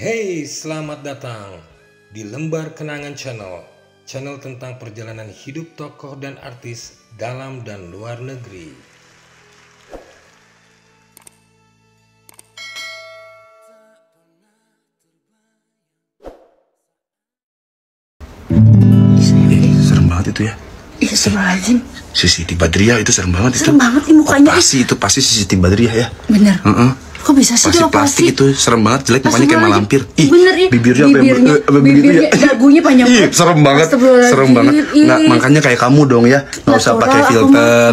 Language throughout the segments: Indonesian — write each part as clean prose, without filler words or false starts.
Hey, selamat datang di Lembar Kenangan Channel, channel tentang perjalanan hidup tokoh dan artis dalam dan luar negeri. Serem banget itu ya. Ih, serem aja. Siti Badriah itu serem banget. Serem banget nih mukanya. Pasti itu pasti Siti Badriah ya. Bener. Kok bisa sih dia plastik itu? Serem banget, jelek, mukanya kayak malampir. Ih, bener ya, bibirnya dagunya panjang. Ih, serem banget, serem banget. Nah, makanya kayak kamu dong ya, nggak usah pakai filter,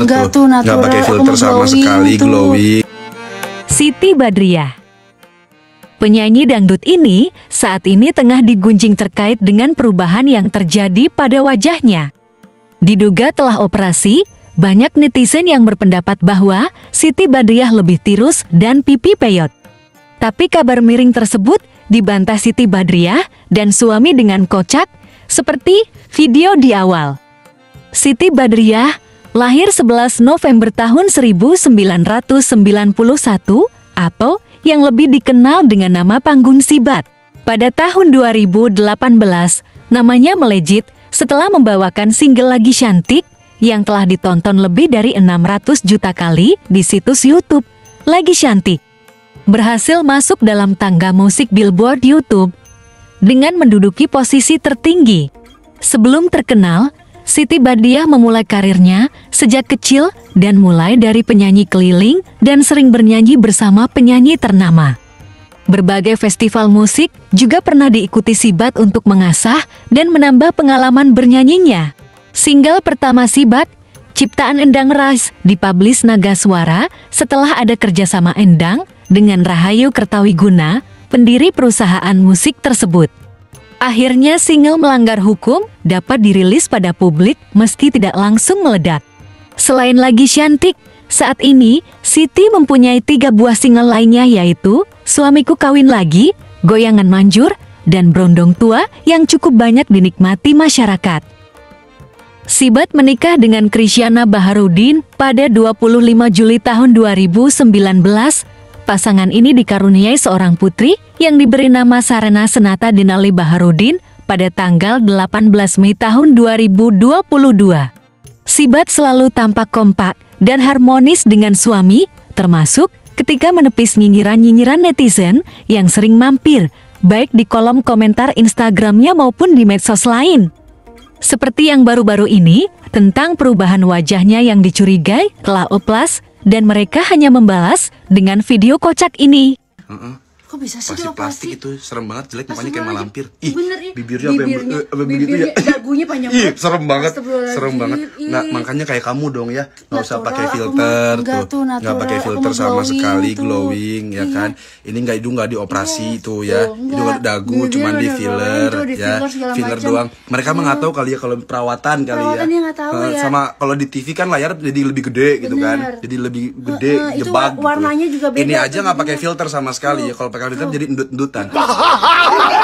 nggak pakai filter sama sekali, glowing. Siti Badriah, penyanyi dangdut ini saat ini tengah digunjing terkait dengan perubahan yang terjadi pada wajahnya. Diduga telah operasi. Banyak netizen yang berpendapat bahwa Siti Badriah lebih tirus dan pipi peyot. Tapi kabar miring tersebut dibantah Siti Badriah dan suami dengan kocak, seperti video di awal. Siti Badriah lahir 11 November tahun 1991 atau yang lebih dikenal dengan nama Panggung Sibad. Pada tahun 2018, namanya melejit setelah membawakan single Lagi Syantik yang telah ditonton lebih dari 600 juta kali di situs YouTube. Lagi Syantik berhasil masuk dalam tangga musik Billboard YouTube dengan menduduki posisi tertinggi. Sebelum terkenal, Siti Badriah memulai karirnya sejak kecil dan mulai dari penyanyi keliling dan sering bernyanyi bersama penyanyi ternama. Berbagai festival musik juga pernah diikuti Sibad untuk mengasah dan menambah pengalaman bernyanyinya. Single pertama Sibad, ciptaan Endang Rais, dipublish Nagaswara setelah ada kerjasama Endang dengan Rahayu Kertawiguna, pendiri perusahaan musik tersebut. Akhirnya single Melanggar Hukum dapat dirilis pada publik meski tidak langsung meledak. Selain Lagi Syantik, saat ini Siti mempunyai 3 buah single lainnya yaitu Suamiku Kawin Lagi, Goyangan Manjur, dan Brondong Tua yang cukup banyak dinikmati masyarakat. Sibad menikah dengan Sarena Baharudin pada 25 Juli tahun 2019. Pasangan ini dikaruniai seorang putri yang diberi nama Sarena Senata Dinali Baharudin pada tanggal 18 Mei tahun 2022. Sibad selalu tampak kompak dan harmonis dengan suami, termasuk ketika menepis nyinyiran-nyinyiran netizen yang sering mampir, baik di kolom komentar Instagramnya maupun di medsos lain. Seperti yang baru-baru ini, tentang perubahan wajahnya yang dicurigai telah oplas dan mereka hanya membalas dengan video kocak ini. Kok bisa sih dia plastik itu? Serem banget, jelek, mukanya kayak malampir. Ih, bibirnya dagunya panjang banget. Ih, serem banget, serem banget. Nah, makanya kayak kamu dong ya, nggak usah pakai filter, nggak pakai filter sama sekali, glowing ya kan. Ini nggak dioperasi itu ya, itu dagu cuma di filler ya, filler doang. Mereka mah nggak tahu kali ya kalau perawatan kali ya. Sama kalau di TV kan layar jadi lebih gede gitu kan, jadi lebih gede, jebak. Warnanya juga beda. Ini aja nggak pakai filter sama sekali ya kalau. Kalau jadi endut-endutan.